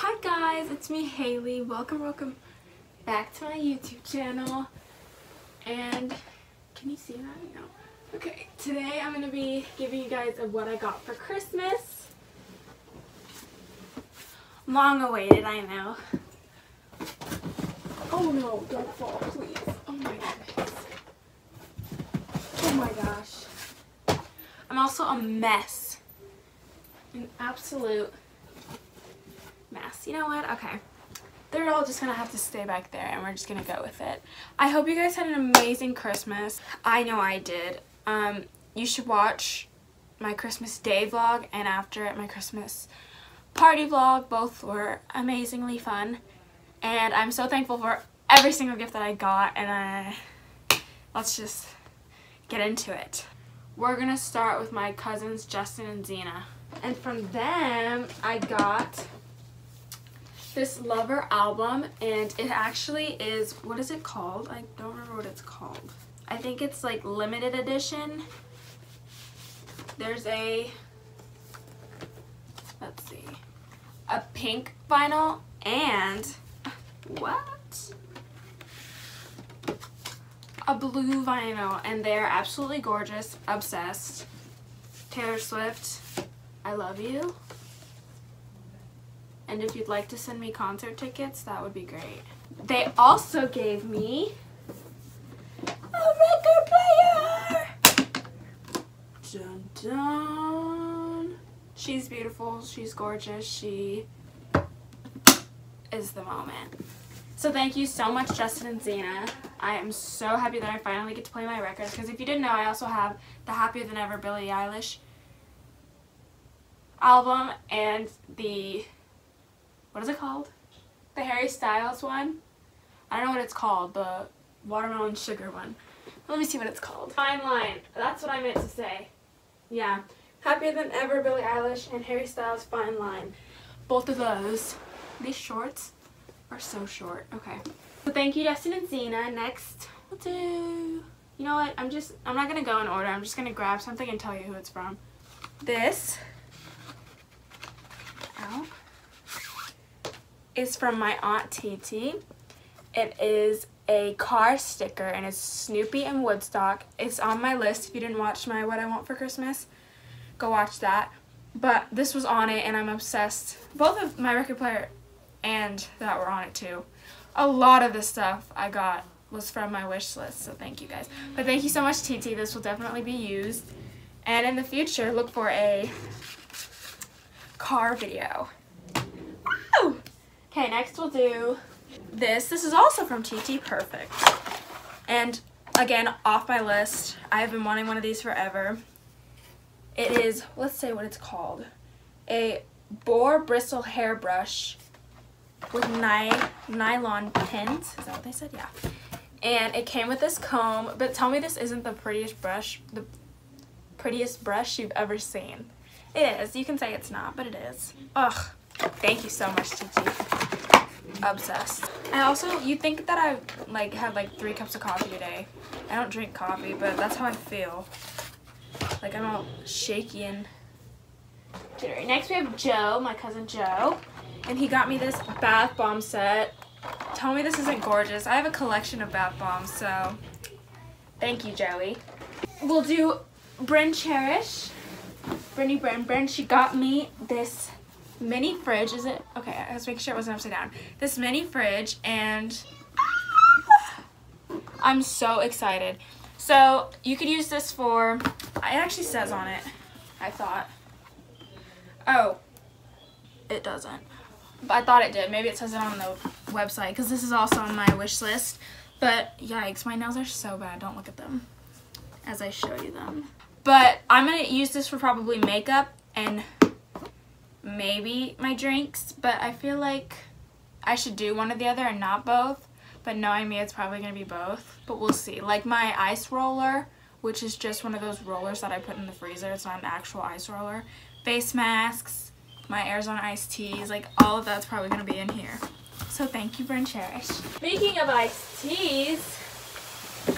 Hi guys, it's me Haley. Welcome back to my YouTube channel. And can you see that? No. Okay, today I'm gonna be giving you guys of what I got for Christmas. Long awaited, I know. Oh no, don't fall, please. Oh my goodness. Oh my gosh. I'm also a mess. An absolute mess. You know what? Okay. They're all just going to have to stay back there and we're just going to go with it. I hope you guys had an amazing Christmas. I know I did. You should watch my Christmas Day vlog and after it my Christmas party vlog. Both were amazingly fun. And I'm so thankful for every single gift that I got, and let's just get into it. We're going to start with my cousins Justin and Zena. And from them, I got this Lover album, and it actually is, what is it called? I don't remember what it's called. I think it's like limited edition. There's a, let's see, a pink vinyl and what? A blue vinyl, and they are absolutely gorgeous. Obsessed. Taylor Swift, I love you. And if you'd like to send me concert tickets, that would be great. They also gave me a record player! Dun dun! She's beautiful, she's gorgeous, she is the moment. So thank you so much, Justin and Zena. I am so happy that I finally get to play my records, because if you didn't know, I also have the Happier Than Ever Billie Eilish album and the, what is it called? The Harry Styles one? I don't know what it's called, the watermelon sugar one. Let me see what it's called. Fine Line, that's what I meant to say. Yeah, Happier Than Ever Billie Eilish and Harry Styles Fine Line. Both of those. These shorts are so short. Okay. So thank you, Justin and Zena. Next, we'll do, you know what, I'm not gonna go in order. I'm just gonna grab something and tell you who it's from. This, ow, is from my Aunt Titi. It is a car sticker and it's Snoopy and Woodstock. It's on my list. If you didn't watch my What I Want for Christmas, go watch that. But this was on it and I'm obsessed. Both of my record player and that were on it too. A lot of the stuff I got was from my wish list, so thank you guys. But thank you so much, Titi. This will definitely be used. And in the future, look for a car video. Woo! Okay, next we'll do this. This is also from TT Perfect. And again, off my list. I've been wanting one of these forever. It is, let's say what it's called. A boar bristle hairbrush with nylon pins. Is that what they said? Yeah. And it came with this comb, but tell me this isn't the prettiest brush, you've ever seen. It is. You can say it's not, but it is. Ugh. Thank you so much, TT. Obsessed. I also, you'd think that I like had like 3 cups of coffee today. I don't drink coffee, but that's how I feel. Like I'm all shaky and jittery. Next we have Joe, my cousin Joe, and he got me this bath bomb set. Tell me this isn't gorgeous. I have a collection of bath bombs, so thank you, Joey. We'll do Bryn Cherish. Bryn, she got me this mini fridge. Is it okay? I was making sure it wasn't upside down. This mini fridge, and I'm so excited. So you could use this for, it actually says on it, I thought, oh it doesn't, but I thought it did. Maybe it says it on the website, because this is also on my wish list. But yikes, my nails are so bad. Don't look at them as I show you them. But I'm gonna use this for probably makeup and maybe my drinks, but I feel like I should do one or the other and not both. But knowing me, it's probably gonna be both, but we'll see. Like my ice roller, which is just one of those rollers that I put in the freezer, it's not an actual ice roller. Face masks, my Arizona iced teas, like all of that's probably gonna be in here. So thank you, Bryn Cherish. Speaking of iced teas,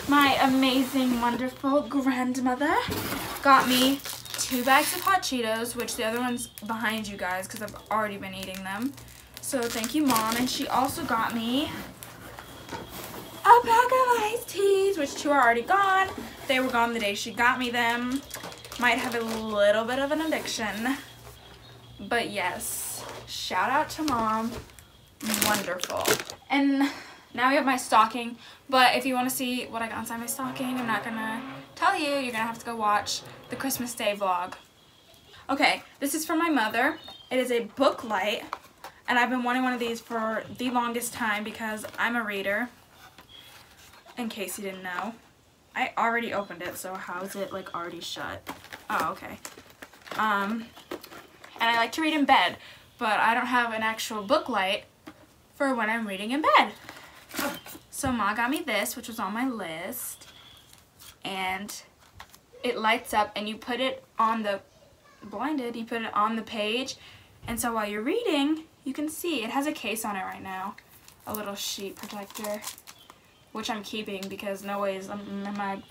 my amazing, wonderful grandmother got me 2 bags of hot Cheetos, which the other one's behind you guys because I've already been eating them. So thank you, Mom. And she also got me a pack of iced teas, which two are already gone. They were gone the day she got me them. Might have a little bit of an addiction. But yes, shout out to Mom. Wonderful. And now we have my stocking. But if you want to see what I got inside my stocking, I'm not going to tell you. You're going to have to go watch the Christmas Day vlog. Okay, this is for my mother. It is a book light. And I've been wanting one of these for the longest time because I'm a reader. In case you didn't know. I already opened it, so how is it like already shut? Oh, okay. And I like to read in bed, but I don't have an actual book light for when I'm reading in bed. So Ma got me this, which was on my list. And it lights up and you put it on the, blinded, you put it on the page. And so while you're reading, you can see it has a case on it right now. A little sheet protector. Which I'm keeping because no way am I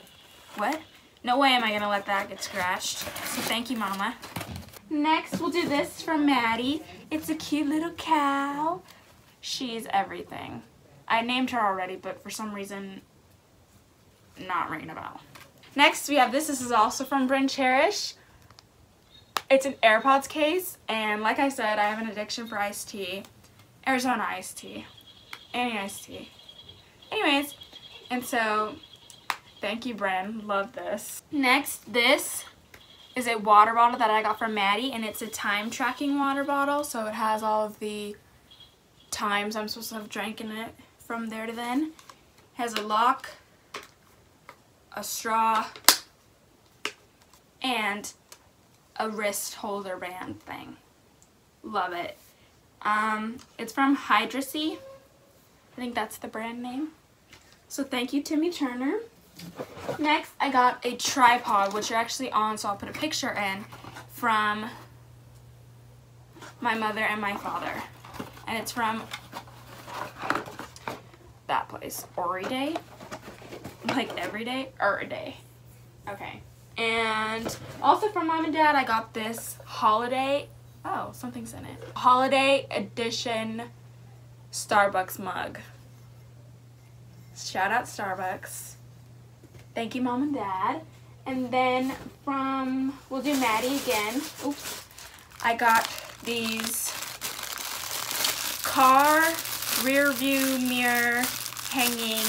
gonna let that get scratched. So thank you, Mama. Next, we'll do this from Maddie. It's a cute little cow. She's everything. I named her already, but for some reason, not ringing a bell. Next, we have this. This is also from Bryn Cherish. It's an AirPods case, and like I said, I have an addiction for iced tea. Arizona iced tea. Any iced tea. Anyways, and so, thank you, Bryn. Love this. Next, this is a water bottle that I got from Maddie, and it's a time-tracking water bottle, so it has all of the times I'm supposed to have drank in it from there to then. It has a lock, a straw, and a wrist holder band thing. Love it. It's from Hydracy. I think that's the brand name. So thank you, Timmy Turner. Next, I got a tripod, which you're actually on, so I'll put a picture in, from my mother and my father. And it's from that place, Ori Day. Like every day, or a day. Okay. And also from Mom and Dad, I got this holiday, oh, something's in it. Holiday edition Starbucks mug. Shout out Starbucks. Thank you, Mom and Dad. And then from, we'll do Maddie again. Oops. I got these car rear view mirror hanging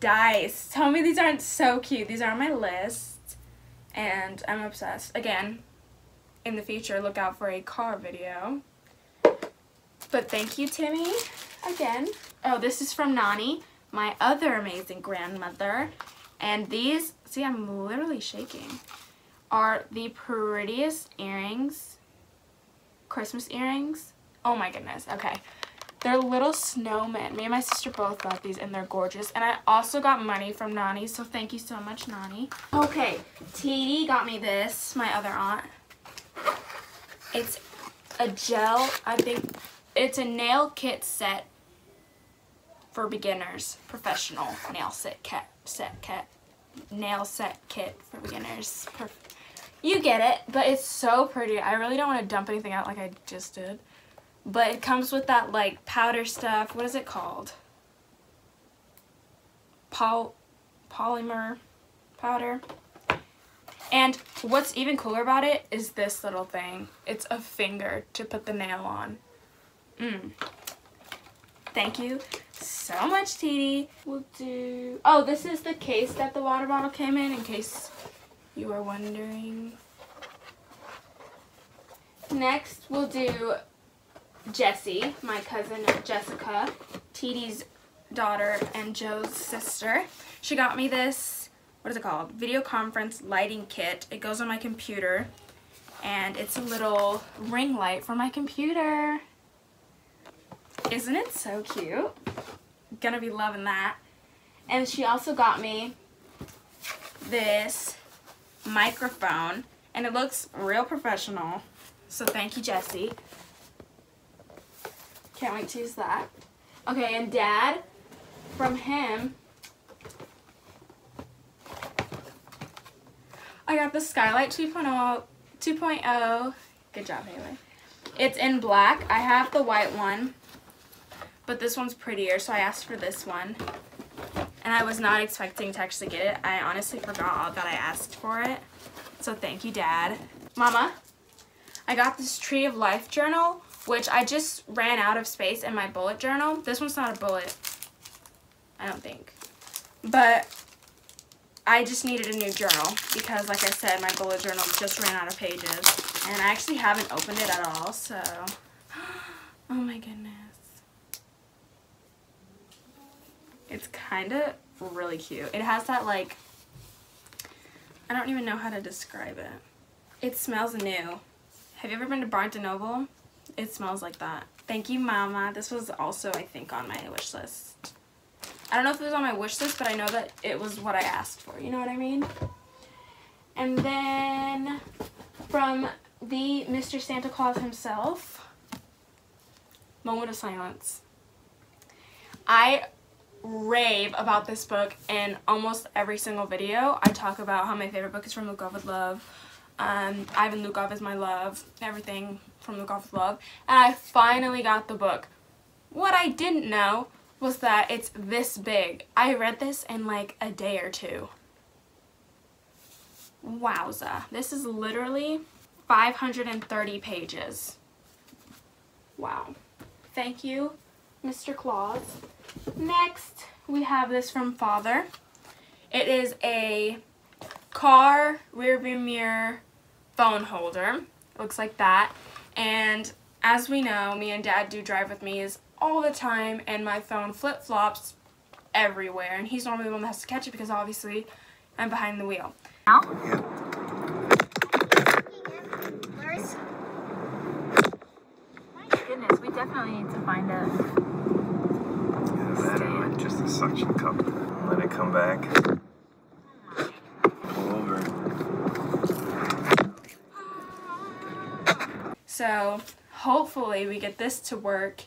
dice. Tell me these aren't so cute. These are on my list and I'm obsessed. Again, in the future, look out for a car video. But thank you, Timmy, again. Oh, this is from Nani, my other amazing grandmother. And these, see, I'm literally shaking, are the prettiest earrings, Christmas earrings. Oh my goodness, okay. They're little snowmen. Me and my sister both got these and they're gorgeous. And I also got money from Nani, so thank you so much, Nani. Okay, Titi got me this, my other aunt. It's a gel, I think, it's a nail kit set for beginners, professional nail set kit for beginners. You get it, but it's so pretty. I really don't want to dump anything out like I just did. But it comes with that like powder stuff, what is it called? Polymer powder. And what's even cooler about it is this little thing. It's a finger to put the nail on. Thank you so much, Titi. We'll do... Oh, this is the case that the water bottle came in case you are wondering. Next, we'll do Jessie, my cousin Jessica, Titi's daughter and Joe's sister. She got me this... What is it called? Video conference lighting kit. It goes on my computer and it's a little ring light for my computer. Isn't it so cute? Gonna be loving that. And she also got me this microphone and it looks real professional. So thank you, Jessie. Can't wait to use that. Okay, and Dad, from him, I got the Skylight 2.0, good job, Haley. It's in black. I have the white one, but this one's prettier, so I asked for this one. And I was not expecting to actually get it. I honestly forgot that I asked for it. So thank you, Dad. Mama, I got this Tree of Life journal, which I just ran out of space in my bullet journal. This one's not a bullet, I don't think. But I just needed a new journal because, like I said, my bullet journal just ran out of pages. And I actually haven't opened it at all, so... Oh my goodness. It's kind of really cute. It has that, like... I don't even know how to describe it. It smells new. Have you ever been to Barnes & Noble? It smells like that. Thank you, Mama. This was also, I think, on my wish list. I don't know if it was on my wish list, but I know that it was what I asked for. You know what I mean? And then from the Mr. Santa Claus himself, moment of silence. I rave about this book in almost every single video. I talk about how my favorite book is From Lukov with Love. Iván Lukov is my love. Everything From Lukov with Love. And I finally got the book. What I didn't know was that it's this big. I read this in like a day or two. Wowza. This is literally 530 pages. Wow. Thank you, Mr. Claus. Next, we have this from Father. It is a car rear view mirror phone holder. It looks like that. And as we know, me and Dad do drive with me is all the time, and my phone flip-flops everywhere, and he's normally the one that has to catch it because obviously I'm behind the wheel. Now, my goodness, we definitely need to find a stand. Like just a suction cup. Let it come back. Pull over. So hopefully we get this to work,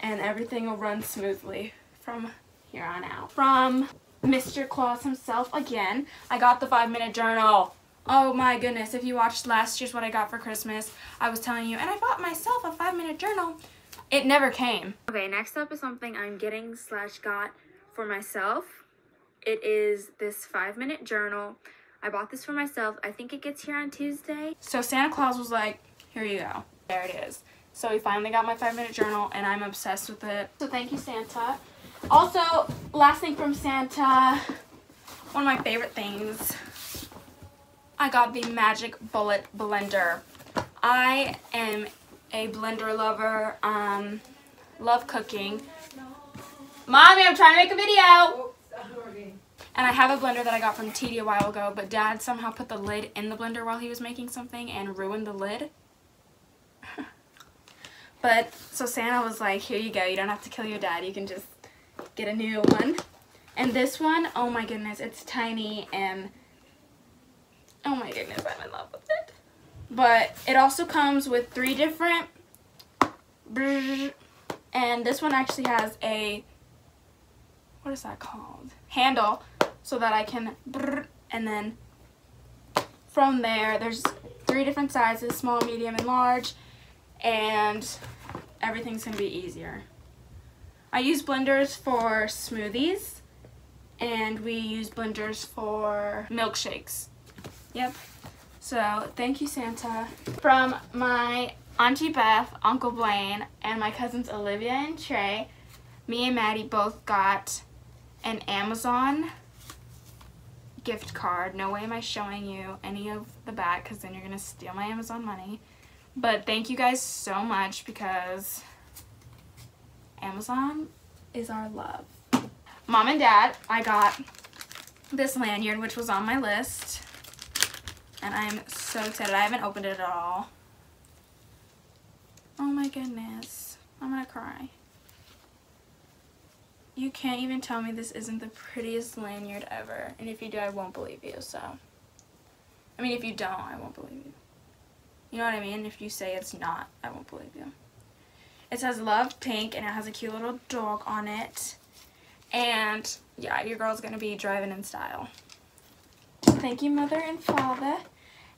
and everything will run smoothly from here on out. From Mr. Claus himself again, I got the 5-minute journal. Oh my goodness, if you watched last year's what I got for Christmas, I was telling you, and I bought myself a 5-minute journal. It never came. Okay, next up is something I'm getting / got for myself. It is this 5-minute journal. I bought this for myself. I think it gets here on Tuesday. So Santa Claus was like, here you go. There it is. So we finally got my 5-minute journal, and I'm obsessed with it. So thank you, Santa. Also, last thing from Santa, one of my favorite things, I got the Magic Bullet blender. I am a blender lover, love cooking. Mommy, I'm trying to make a video! And I have a blender that I got from TD a while ago, but Dad somehow put the lid in the blender while he was making something and ruined the lid. But, so Santa was like, here you go, you don't have to kill your dad, you can just get a new one. And this one, oh my goodness, it's tiny, and oh my goodness, I'm in love with it. But it also comes with 3 different, and this one actually has a, what is that called? Handle, so that I can, and then from there, there's 3 different sizes, small, medium, and large. And everything's gonna be easier. I use blenders for smoothies, and we use blenders for milkshakes. Yep. So thank you, Santa. From my Auntie Beth, Uncle Blaine, and my cousins Olivia and Trey, me and Maddie both got an Amazon gift card. No way am I showing you any of the back because then you're gonna steal my Amazon money. But thank you guys so much because Amazon is our love. Mom and Dad, I got this lanyard, which was on my list. And I'm so excited. I haven't opened it at all. Oh my goodness. I'm gonna cry. You can't even tell me this isn't the prettiest lanyard ever. And if you do, I won't believe you, so. I mean, if you don't, I won't believe you. You know what I mean? If you say it's not, I won't believe you. It says Love Pink, and it has a cute little dog on it. And, yeah, your girl's going to be driving in style. Thank you, Mother and Father.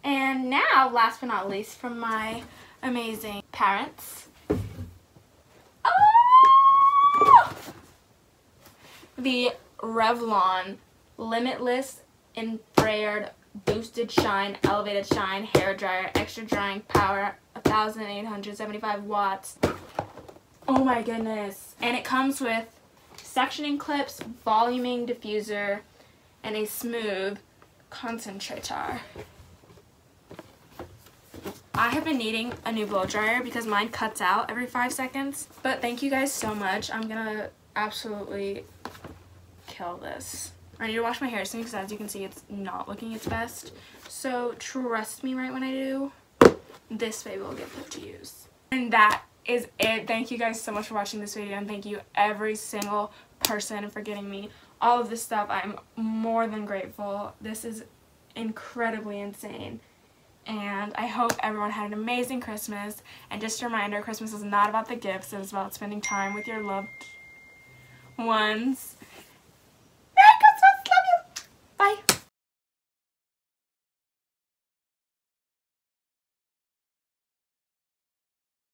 And now, last but not least, from my amazing parents. Oh! The Revlon Limitless Infrared Boosted Shine, Elevated Shine Hair Dryer, Extra Drying Power, 1,875 watts. Oh my goodness. And it comes with sectioning clips, voluming diffuser, and a smooth concentrator. I have been needing a new blow dryer because mine cuts out every 5 seconds. But thank you guys so much. I'm gonna absolutely kill this. I need to wash my hair soon because as you can see, it's not looking its best. So trust me right when I do, this baby will get put to use. And that is it. Thank you guys so much for watching this video, and thank you every single person for getting me all of this stuff. I'm more than grateful. This is incredibly insane. And I hope everyone had an amazing Christmas. And just a reminder, Christmas is not about the gifts, it is about spending time with your loved ones.